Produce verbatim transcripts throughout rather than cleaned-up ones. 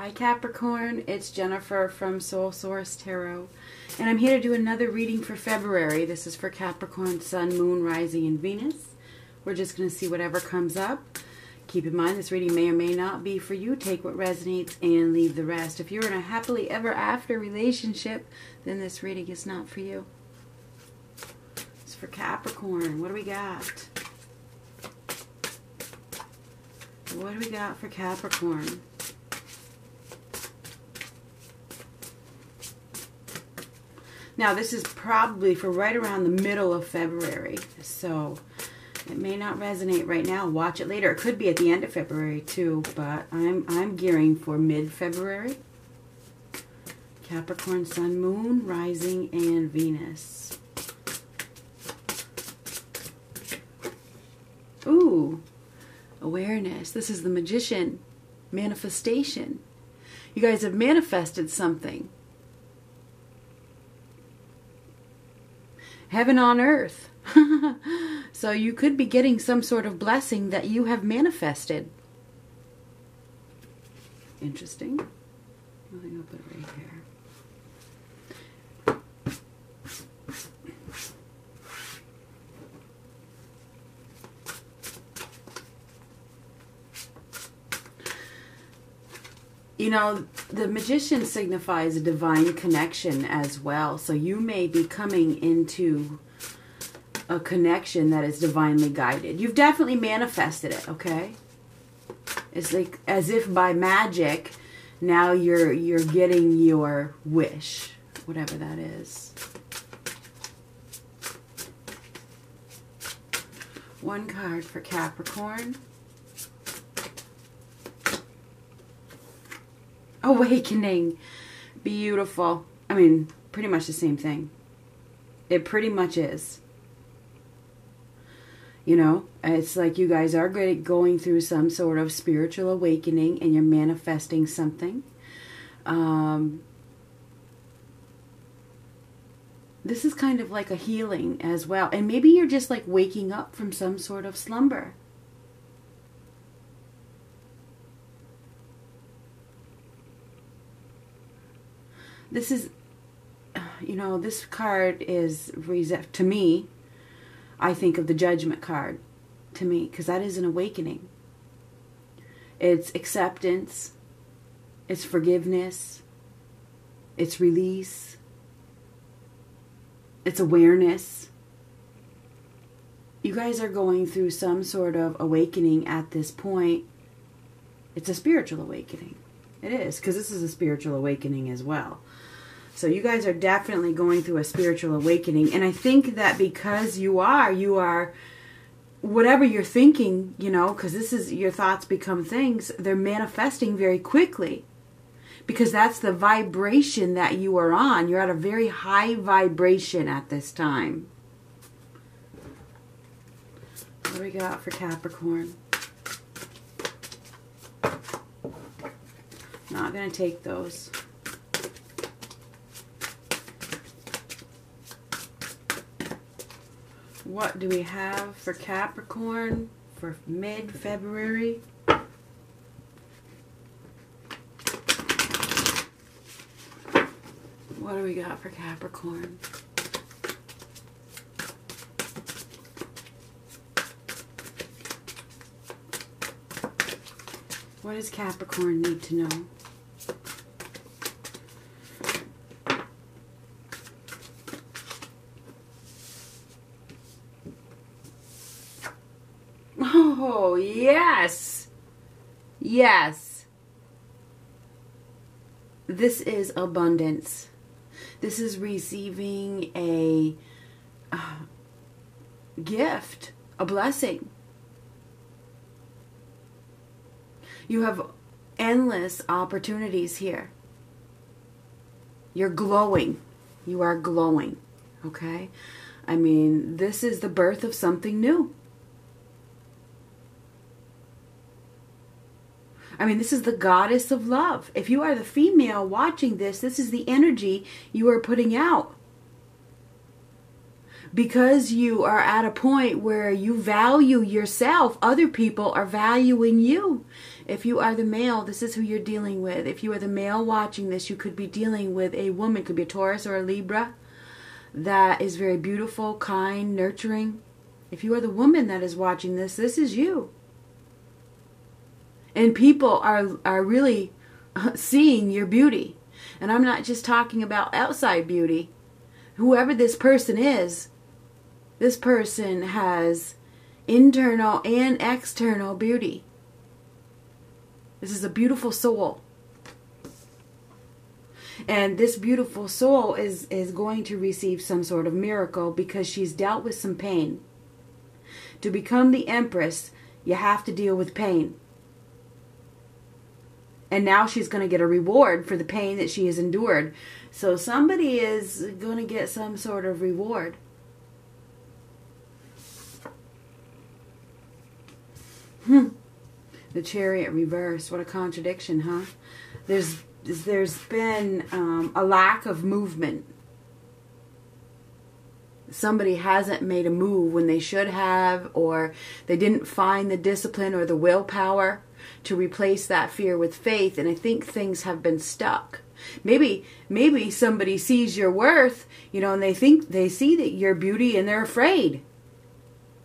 Hi Capricorn, it's Jennifer from Soul Source Tarot, and I'm here to do another reading for February. This is for Capricorn, Sun, Moon, Rising, and Venus. We're just going to see whatever comes up. Keep in mind, this reading may or may not be for you. Take what resonates and leave the rest. If you're in a happily ever after relationship, then this reading is not for you. It's for Capricorn. What do we got? What do we got for Capricorn? Now, this is probably for right around the middle of February, so it may not resonate right now. Watch it later. It could be at the end of February, too, but I'm, I'm gearing for mid-February. Capricorn, Sun, Moon, Rising, and Venus. Ooh, awareness. This is the Magician. Manifestation. You guys have manifested something. Heaven on earth. So you could be getting some sort of blessing that you have manifested. Interesting. I think I'll put it right here. You know, the Magician signifies a divine connection as well. So you may be coming into a connection that is divinely guided. You've definitely manifested it, okay? It's like as if by magic, now you're you're getting your wish, whatever that is. One card for Capricorn. Awakening. Beautiful. I mean, pretty much the same thing. It pretty much is. You know, it's like you guys are going through some sort of spiritual awakening and you're manifesting something. Um, this is kind of like a healing as well. And maybe you're just like waking up from some sort of slumber. This is, you know, this card is, to me, I think of the Judgment card, to me, because that is an awakening. It's acceptance, it's forgiveness, it's release, it's awareness. You guys are going through some sort of awakening at this point. It's a spiritual awakening. It is, because this is a spiritual awakening as well. So you guys are definitely going through a spiritual awakening. And I think that because you are, you are, whatever you're thinking, you know, because this is, your thoughts become things, they're manifesting very quickly. Because that's the vibration that you are on. You're at a very high vibration at this time. What do we got for Capricorn? Not going to take those. What do we have for Capricorn for mid-February? What do we got for Capricorn? What does Capricorn need to know? Oh, yes. Yes. This is abundance. This is receiving a uh, gift, a blessing. You have endless opportunities here. You're glowing. You are glowing. Okay? I mean, this is the birth of something new. I mean, this is the goddess of love. If you are the female watching this, this is the energy you are putting out. because you are at a point where you value yourself, other people are valuing you. If you are the male, this is who you're dealing with. If you are the male watching this, you could be dealing with a woman, could be a Taurus or a Libra, that is very beautiful, kind, nurturing. If you are the woman that is watching this, this is you. And people are, are really seeing your beauty. And I'm not just talking about outside beauty. Whoever this person is, this person has internal and external beauty. This is a beautiful soul. And this beautiful soul is, is going to receive some sort of miracle because she's dealt with some pain. To become the Empress, you have to deal with pain. And now she's going to get a reward for the pain that she has endured. So somebody is going to get some sort of reward. Hmm. The Chariot reverse. What a contradiction, huh? There's, there's been um, a lack of movement. Somebody hasn't made a move when they should have, or they didn't find the discipline or the willpower to replace that fear with faith. And I think things have been stuck. Maybe, maybe somebody sees your worth, you know, and they think they see that your beauty and they're afraid.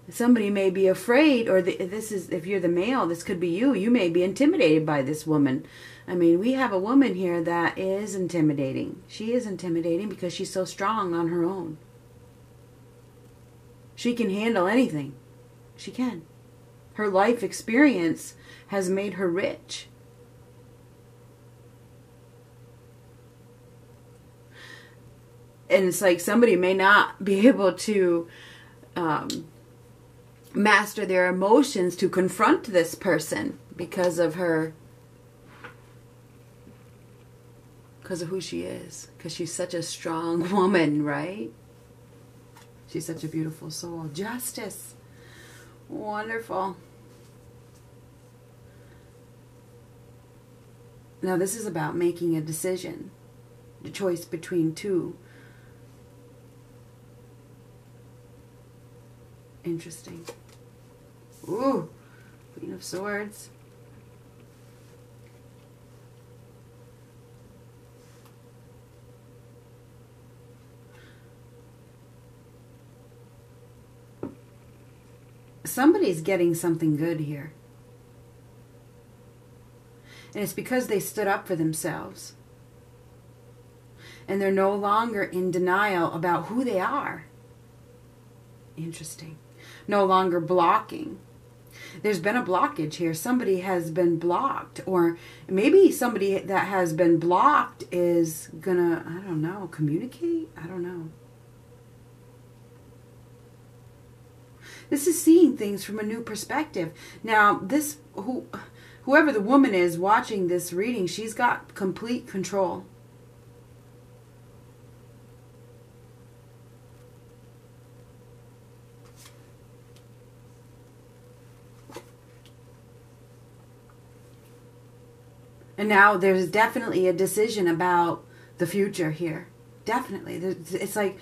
Somebody may be afraid, or the, this is, if you're the male, this could be you. You may be intimidated by this woman. I mean, we have a woman here that is intimidating. She is intimidating because she's so strong on her own. She can handle anything. She can. Her life experience has made her rich. And it's like somebody may not be able to um, master their emotions to confront this person because of her, because of who she is, because she's such a strong woman, right? She's such a beautiful soul. Justice. Wonderful. Now this is about making a decision. The choice between two. Interesting. Ooh. Queen of Swords. Somebody's getting something good here. And it's because they stood up for themselves. And they're no longer in denial about who they are. Interesting. No longer blocking. There's been a blockage here. Somebody has been blocked. Or maybe somebody that has been blocked is gonna, I don't know, communicate? I don't know. This is seeing things from a new perspective. Now, this who, whoever the woman is watching this reading, she's got complete control. And now there's definitely a decision about the future here. Definitely. It's like...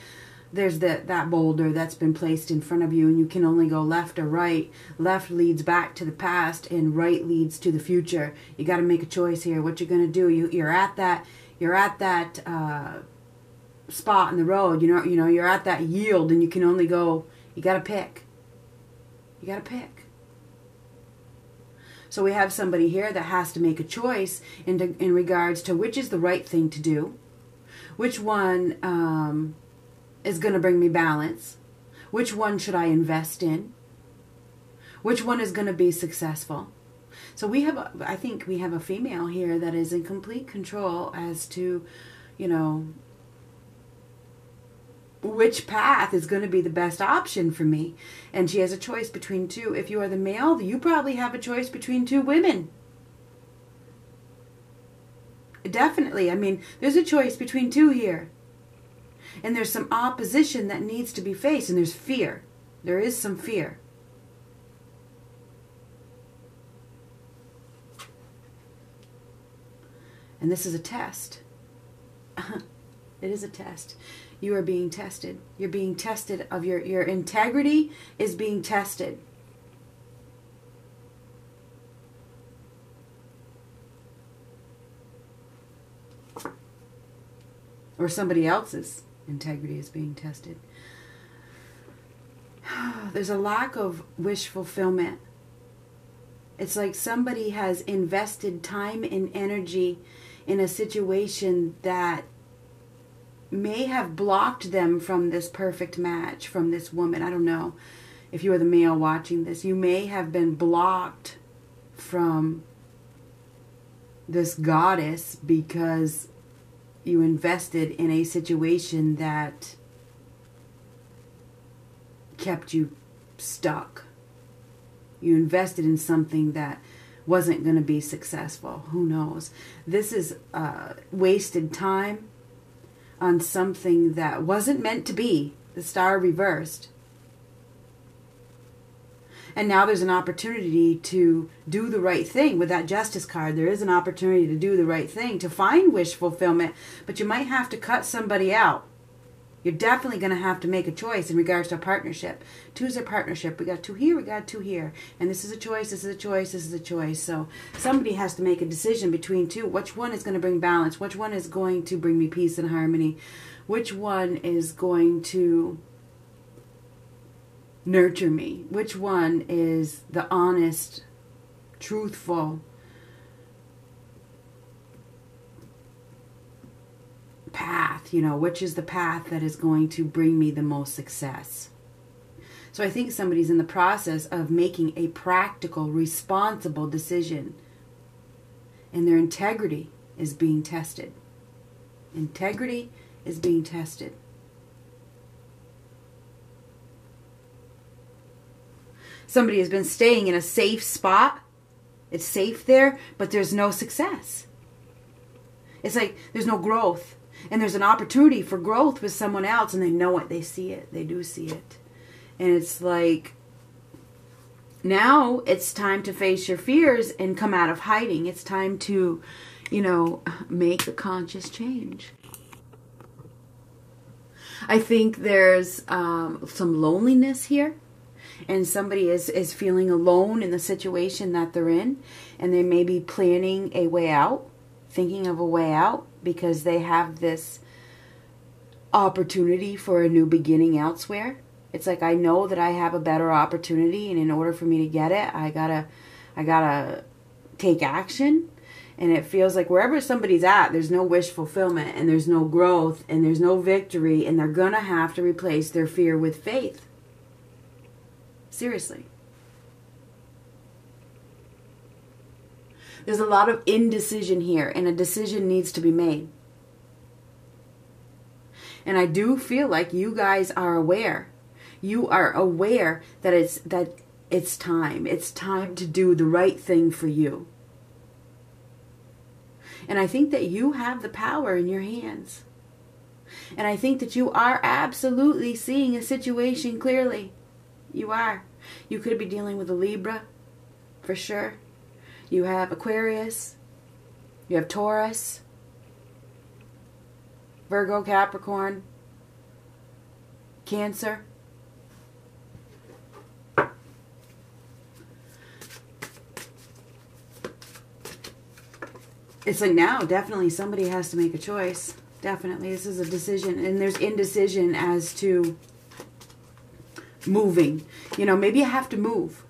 There's the, that boulder that's been placed in front of you, and you can only go left or right. Left leads back to the past, and right leads to the future. You got to make a choice here. What you're gonna do? You you're at that you're at that uh, spot in the road. You know you know you're at that yield, and you can only go. You got to pick. You got to pick. So we have somebody here that has to make a choice in to, in regards to which is the right thing to do, which one. Um, is going to bring me balance. Which one should I invest in? Which one is going to be successful? So we have, a, I think we have a female here that is in complete control as to, you know, which path is going to be the best option for me. And she has a choice between two. If you are the male, you probably have a choice between two women. Definitely. I mean, there's a choice between two here. And there's some opposition that needs to be faced. And there's fear. There is some fear. And this is a test. It is a test. You are being tested. You're being tested of your, your integrity is being tested. Or somebody else's integrity is being tested. There's a lack of wish fulfillment. It's like somebody has invested time and energy in a situation that may have blocked them from this perfect match, from this woman. I don't know if you are the male watching this. You may have been blocked from this goddess because you invested in a situation that kept you stuck. You invested in something that wasn't going to be successful. Who knows? This is uh, wasted time on something that wasn't meant to be. The star reversed. And now there's an opportunity to do the right thing. With that Justice card, there is an opportunity to do the right thing, to find wish fulfillment, but you might have to cut somebody out. You're definitely going to have to make a choice in regards to a partnership. Two is a partnership. We got two here, we got two here. And this is a choice, this is a choice, this is a choice. So somebody has to make a decision between two. Which one is going to bring balance? Which one is going to bring me peace and harmony? Which one is going to nurture me? Which one is the honest, truthful, path, you know, which is the path that is going to bring me the most success. So I think somebody's in the process of making a practical, responsible decision, and their integrity is being tested. Integrity is being tested. Somebody has been staying in a safe spot. It's safe there, but there's no success. It's like there's no growth. And there's an opportunity for growth with someone else, and they know it. They see it. They do see it. And it's like, now it's time to face your fears and come out of hiding. It's time to, you know, make a conscious change. I think there's um, some loneliness here. And somebody is, is feeling alone in the situation that they're in. And they may be planning a way out, thinking of a way out, because they have this opportunity for a new beginning elsewhere. It's like, I know that I have a better opportunity, and in order for me to get it, I gotta, I gotta take action. And it feels like wherever somebody's at, there's no wish fulfillment, and there's no growth, and there's no victory, and they're gonna have to replace their fear with faith. Seriously. There's a lot of indecision here, and a decision needs to be made. And I do feel like you guys are aware. You are aware that it's, that it's time. It's time to do the right thing for you. And I think that you have the power in your hands. And I think that you are absolutely seeing a situation clearly. You are. You could be dealing with a Libra, for sure. You have Aquarius. You have Taurus. Virgo, Capricorn. Cancer. It's like, now, definitely somebody has to make a choice. Definitely. This is a decision. And there's indecision as to moving. You know, maybe I have to move.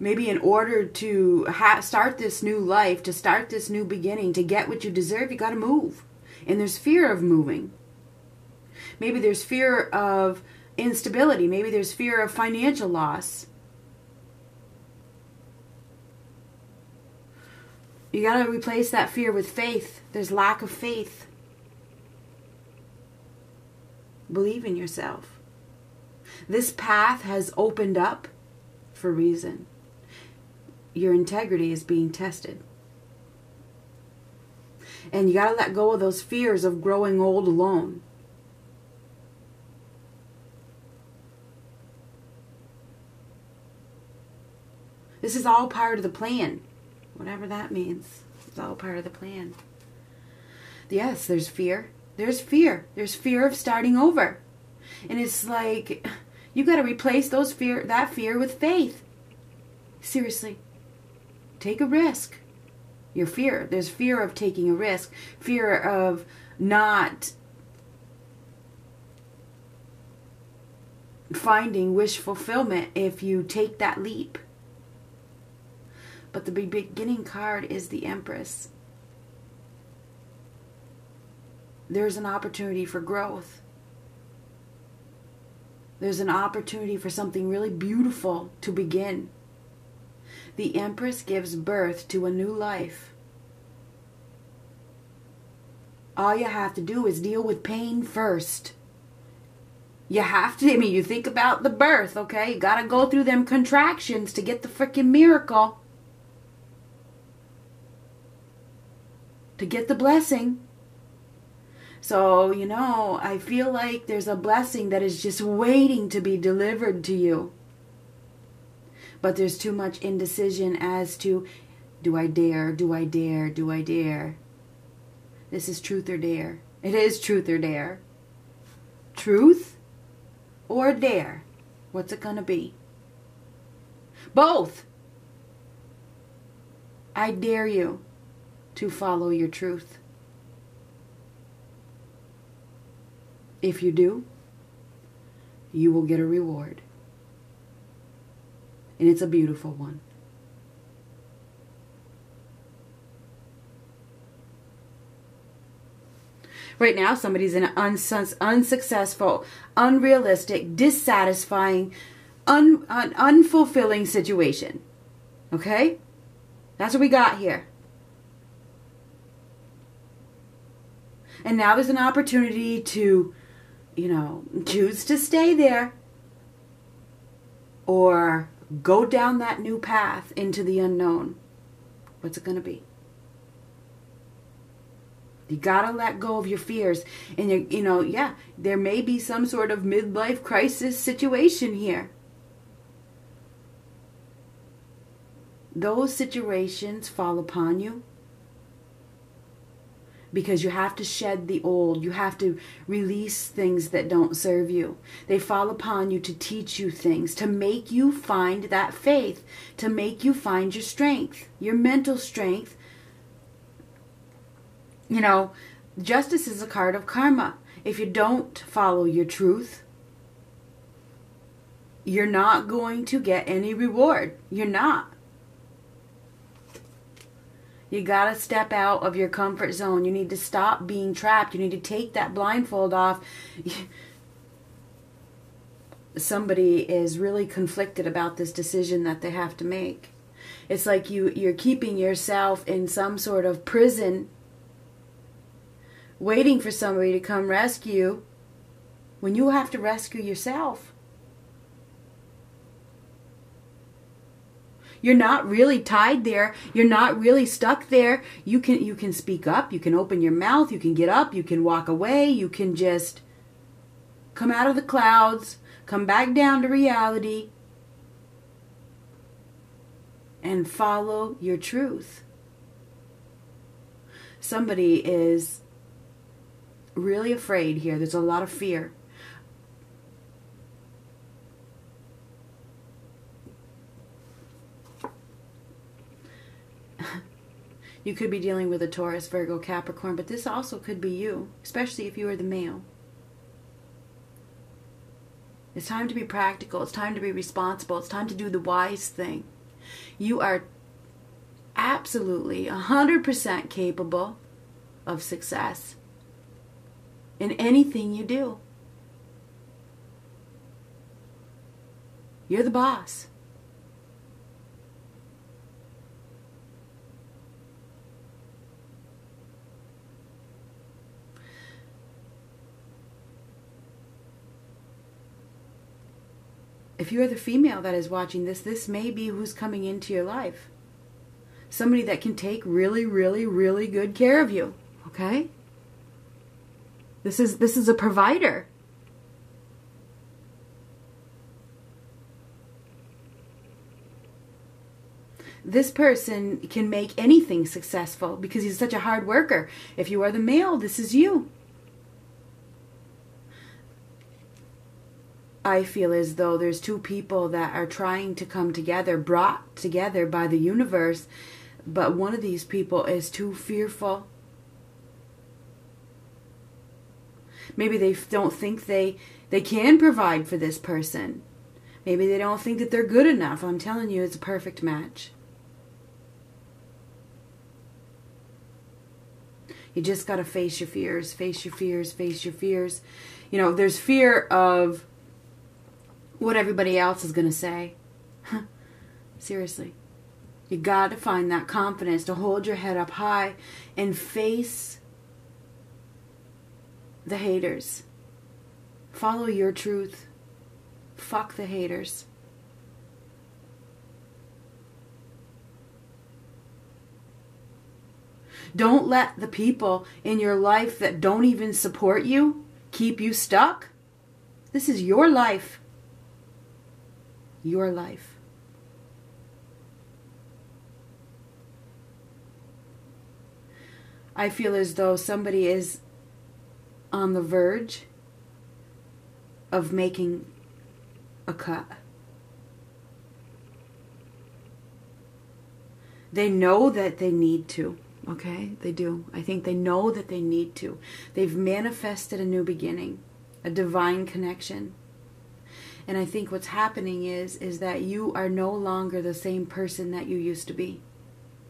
Maybe in order to ha start this new life, to start this new beginning, to get what you deserve, you got to move. And there's fear of moving. Maybe there's fear of instability. Maybe there's fear of financial loss. You got to replace that fear with faith. There's lack of faith. Believe in yourself. This path has opened up for a reason. Your integrity is being tested. And you got to let go of those fears of growing old alone. This is all part of the plan, whatever that means. It's all part of the plan. Yes, there's fear. There's fear. There's fear of starting over. And it's like, you got to replace those fear, that fear with faith. Seriously. Take a risk. Your fear. There's fear of taking a risk. Fear of not finding wish fulfillment if you take that leap. But the beginning card is the Empress. There's an opportunity for growth. There's an opportunity for something really beautiful to begin. The Empress gives birth to a new life. All you have to do is deal with pain first. You have to, I mean, you think about the birth, okay? You got to go through them contractions to get the freaking miracle. To get the blessing. So, you know, I feel like there's a blessing that is just waiting to be delivered to you. But there's too much indecision as to, do I dare, do I dare, do I dare? This is truth or dare. It is truth or dare. Truth or dare? What's it going to be? Both. I dare you to follow your truth. If you do, you will get a reward. And it's a beautiful one. Right now, somebody's in an uns unsuccessful, unrealistic, dissatisfying, un un unfulfilling situation. Okay? That's what we got here. And now there's an opportunity to, you know, choose to stay there or go down that new path into the unknown. What's it going to be? You got to let go of your fears. And, you, you know, yeah, there may be some sort of midlife crisis situation here. Those situations fall upon you because you have to shed the old. You have to release things that don't serve you. They fall upon you to teach you things, to make you find that faith, to make you find your strength, your mental strength. You know, justice is a card of karma. If you don't follow your truth, you're not going to get any reward. You're not. You got to step out of your comfort zone. You need to stop being trapped. You need to take that blindfold off. Somebody is really conflicted about this decision that they have to make. It's like you, you're keeping yourself in some sort of prison, waiting for somebody to come rescue when you have to rescue yourself. You're not really tied there. You're not really stuck there. You can, you can speak up. You can open your mouth. You can get up. You can walk away. You can just come out of the clouds, come back down to reality, and follow your truth. Somebody is really afraid here. There's a lot of fear. You could be dealing with a Taurus, Virgo, Capricorn, but this also could be you, especially if you are the male. It's time to be practical. It's time to be responsible. It's time to do the wise thing. You are absolutely one hundred percent capable of success in anything you do. You're the boss. If you are the female that is watching this, this may be who's coming into your life. Somebody that can take really, really, really good care of you. Okay? This is, this is a provider. this person can make anything successful because he's such a hard worker. If you are the male, this is you. I feel as though there's two people that are trying to come together, brought together by the universe, but one of these people is too fearful. Maybe they don't think they, they can provide for this person. Maybe they don't think that they're good enough. I'm telling you, it's a perfect match. You just got to face your fears, face your fears, face your fears. You know, there's fear of what everybody else is going to say. Huh. Seriously. You got to find that confidence to hold your head up high and face the haters. Follow your truth. Fuck the haters. Don't let the people in your life that don't even support you keep you stuck. This is your life. Your life. I feel as though somebody is on the verge of making a cut. They know that they need to, okay? They do. I think they know that they need to. They've manifested a new beginning, a divine connection. And I think what's happening is, is that you are no longer the same person that you used to be.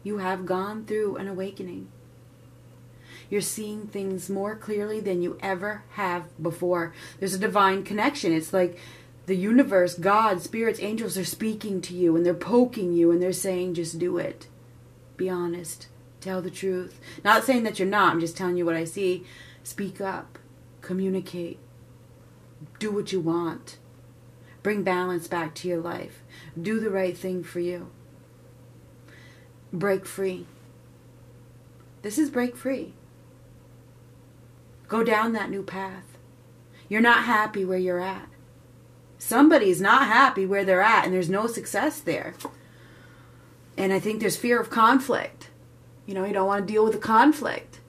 You have gone through an awakening. You're seeing things more clearly than you ever have before. There's a divine connection. It's like the universe, God, spirits, angels are speaking to you and they're poking you and they're saying, just do it. Be honest. Tell the truth. Not saying that you're not. I'm just telling you what I see. Speak up. Communicate. Do what you want. Bring balance back to your life. Do the right thing for you. Break free. This is break free. Go down that new path. You're not happy where you're at. Somebody's not happy where they're at, and there's no success there. And I think there's fear of conflict. You know, you don't want to deal with the conflict.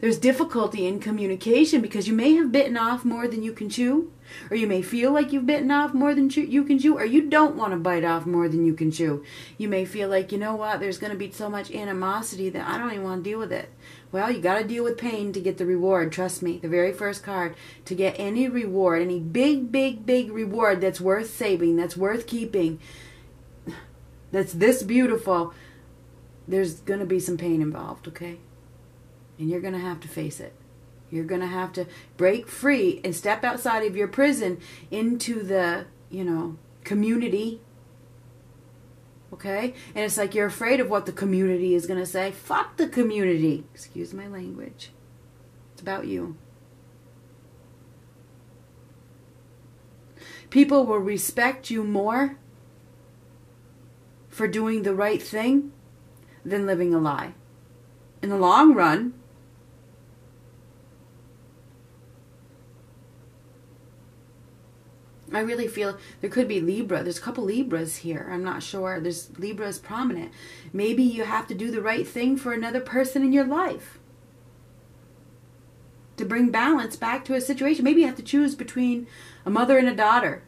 There's difficulty in communication because you may have bitten off more than you can chew, or you may feel like you've bitten off more than you can chew, or you don't want to bite off more than you can chew. You may feel like, you know what, there's going to be so much animosity that I don't even want to deal with it. Well, you got to deal with pain to get the reward. Trust me, the very first card, to get any reward, any big, big, big reward that's worth saving, that's worth keeping, that's this beautiful, there's going to be some pain involved, okay? And you're going to have to face it. You're going to have to break free and step outside of your prison into the, you know, community. Okay? And it's like you're afraid of what the community is going to say. Fuck the community. Excuse my language. It's about you. People will respect you more for doing the right thing than living a lie. In the long run, I really feel there could be Libra. There's a couple Libras here. I'm not sure. There's Libra is prominent. Maybe you have to do the right thing for another person in your life to bring balance back to a situation. Maybe you have to choose between a mother and a daughter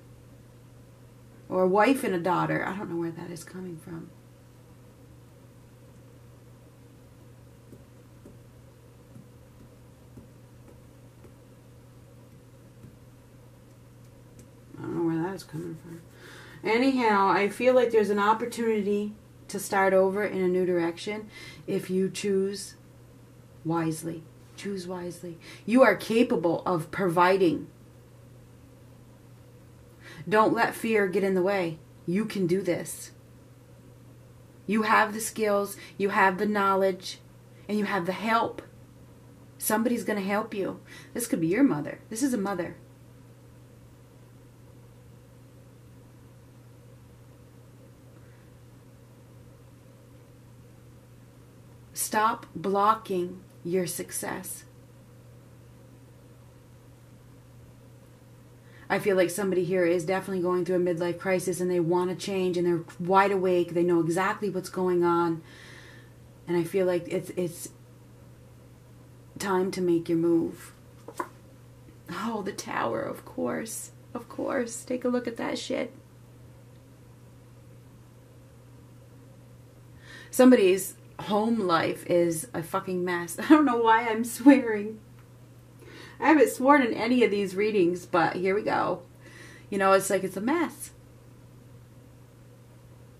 or a wife and a daughter. I don't know where that is coming from. coming from. Anyhow, I feel like there's an opportunity to start over in a new direction if you choose wisely. Choose wisely. You are capable of providing. Don't let fear get in the way. You can do this. You have the skills, you have the knowledge, and you have the help. Somebody's going to help you. This could be your mother. This is a mother. Stop blocking your success. I feel like somebody here is definitely going through a midlife crisis and they want to change and they're wide awake. They know exactly what's going on. And I feel like it's it's time to make your move. Oh, the Tower, of course. Of course. Take a look at that shit. Somebody's home life is a fucking mess. I don't know why I'm swearing. I haven't sworn in any of these readings, but here we go. You know, it's like it's a mess.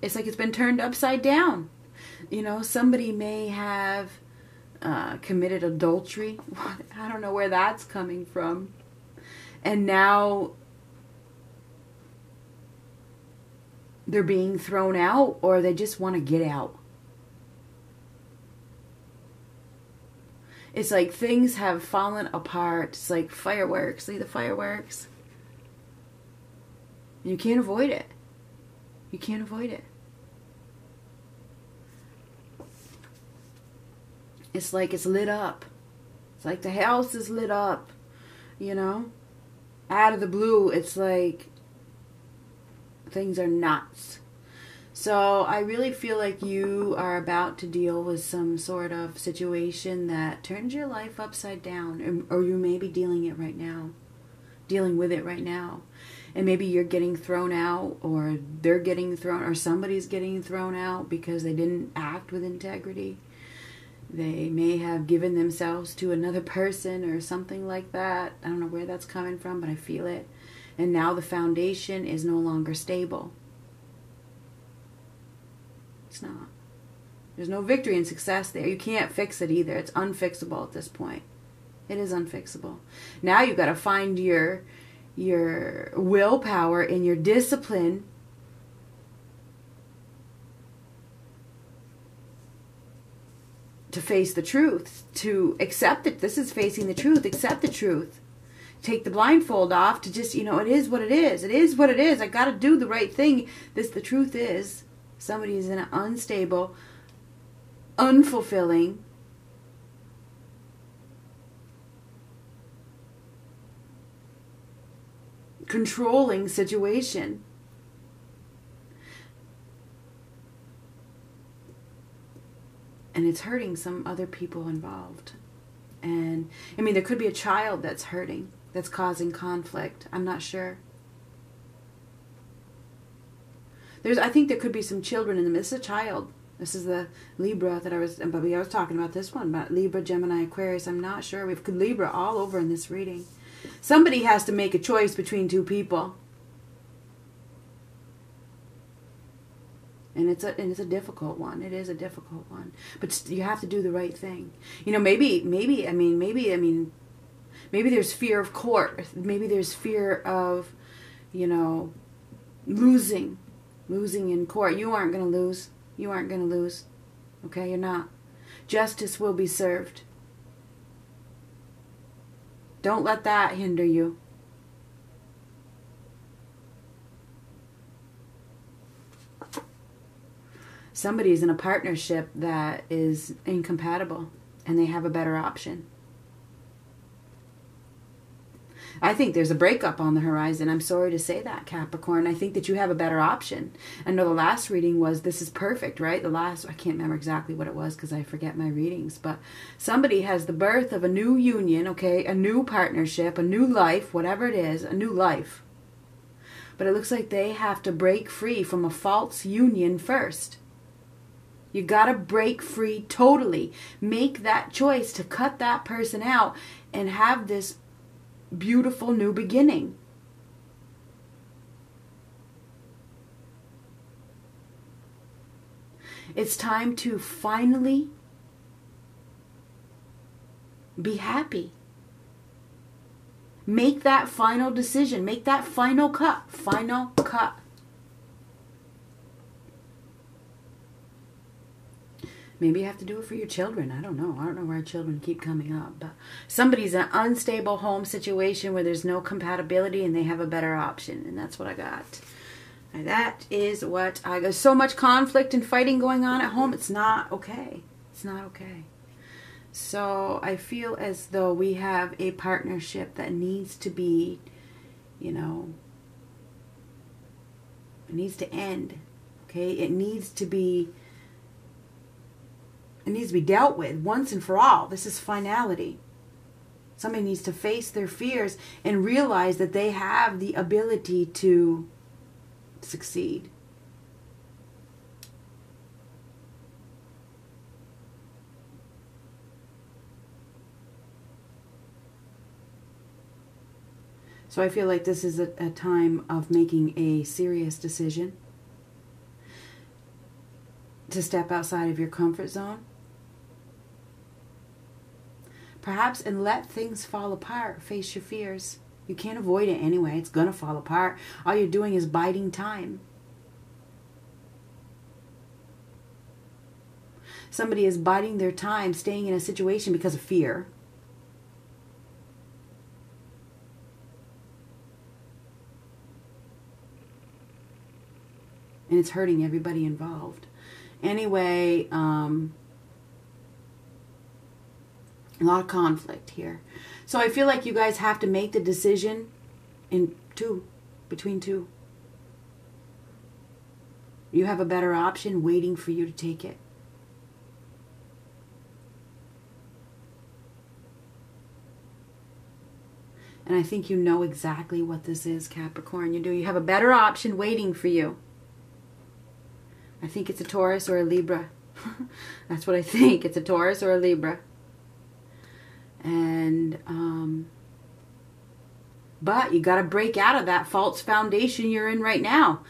It's like it's been turned upside down. You know, somebody may have uh, committed adultery. I don't know where that's coming from. And now they're being thrown out, or they just want to get out. It's like things have fallen apart. It's like fireworks. See the fireworks? You can't avoid it. You can't avoid it. It's like it's lit up. It's like the house is lit up, you know? Out of the blue, it's like things are nuts. So I really feel like you are about to deal with some sort of situation that turns your life upside down, or, or you may be dealing it right now, dealing with it right now. And maybe you're getting thrown out, or they're getting thrown, or somebody's getting thrown out because they didn't act with integrity. They may have given themselves to another person or something like that. I don't know where that's coming from, but I feel it. And now the foundation is no longer stable. It's not. There's no victory and success there. You can't fix it either. It's unfixable at this point. It is unfixable. Now you've got to find your your willpower and your discipline to face the truth, to accept that this is facing the truth, accept the truth. Take the blindfold off to just, you know, it is what it is. It is what it is. I got to do the right thing. This, the truth is, somebody is in an unstable, unfulfilling controlling situation. And it's hurting some other people involved. And I mean, there could be a child that's hurting, that's causing conflict. I'm not sure. There's, I think there could be some children in them. This is a child. This is the Libra that I was, but I was talking about this one, about Libra, Gemini, Aquarius. I'm not sure. We've got Libra all over in this reading. Somebody has to make a choice between two people. And it's a, and it's a difficult one. It is a difficult one. But you have to do the right thing. You know, maybe, maybe, I mean, maybe, I mean, maybe there's fear of court. Maybe there's fear of, you know, losing. Losing in court. You aren't going to lose. You aren't going to lose. Okay? You're not. Justice will be served. Don't let that hinder you. Somebody's in a partnership that is incompatible and they have a better option. I think there's a breakup on the horizon. I'm sorry to say that, Capricorn. I think that you have a better option. I know the last reading was, this is perfect, right? The last, I can't remember exactly what it was because I forget my readings. But somebody has the birth of a new union, okay? A new partnership, a new life, whatever it is, a new life. But it looks like they have to break free from a false union first. You got to break free totally. Make that choice to cut that person out and have this beautiful new beginning. It's time to finally be happy. Make that final decision. Make that final cut. Final cut. Maybe you have to do it for your children. I don't know. I don't know why children keep coming up. But somebody's in an unstable home situation where there's no compatibility and they have a better option. And that's what I got. And that is what I got. There's so much conflict and fighting going on at home. It's not okay. It's not okay. So I feel as though we have a partnership that needs to be you know, it needs to end, okay? It needs to be, it needs to be dealt with once and for all. This is finality. Somebody needs to face their fears and realize that they have the ability to succeed. So I feel like this is a, a time of making a serious decision to step outside of your comfort zone. Perhaps, and let things fall apart. Face your fears. You can't avoid it anyway. It's going to fall apart. All you're doing is biding time. Somebody is biding their time, staying in a situation because of fear. And it's hurting everybody involved. Anyway, um, a lot of conflict here. So I feel like you guys have to make the decision in two, between two. You have a better option waiting for you to take it. And I think you know exactly what this is, Capricorn. You do. You have a better option waiting for you. I think it's a Taurus or a Libra. That's what I think. It's a Taurus or a Libra. And, um, but you got to break out of that false foundation you're in right now.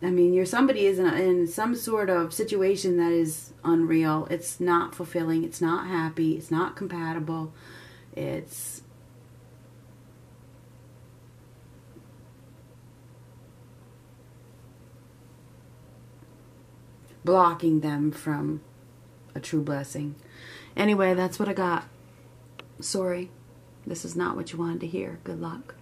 I mean, you're somebody is in, in some sort of situation that is unreal. It's not fulfilling. It's not happy. It's not compatible. It's blocking them from a true blessing. Anyway, that's what I got. Sorry, this is not what you wanted to hear. Good luck.